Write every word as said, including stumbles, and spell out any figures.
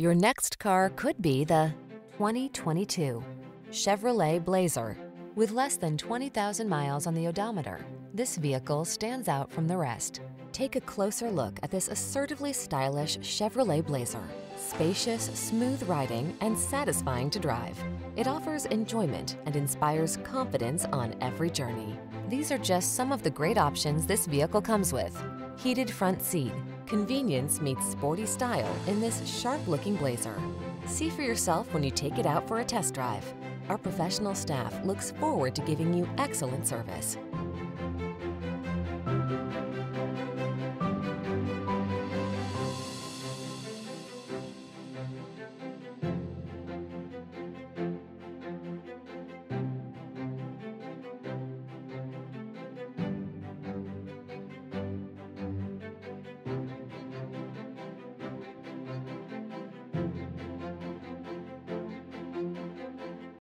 Your next car could be the twenty twenty-two Chevrolet Blazer. With less than twenty thousand miles on the odometer, this vehicle stands out from the rest. Take a closer look at this assertively stylish Chevrolet Blazer. Spacious, smooth riding, and satisfying to drive. It offers enjoyment and inspires confidence on every journey. These are just some of the great options this vehicle comes with. Heated front seat. Convenience meets sporty style in this sharp-looking Blazer. See for yourself when you take it out for a test drive. Our professional staff looks forward to giving you excellent service.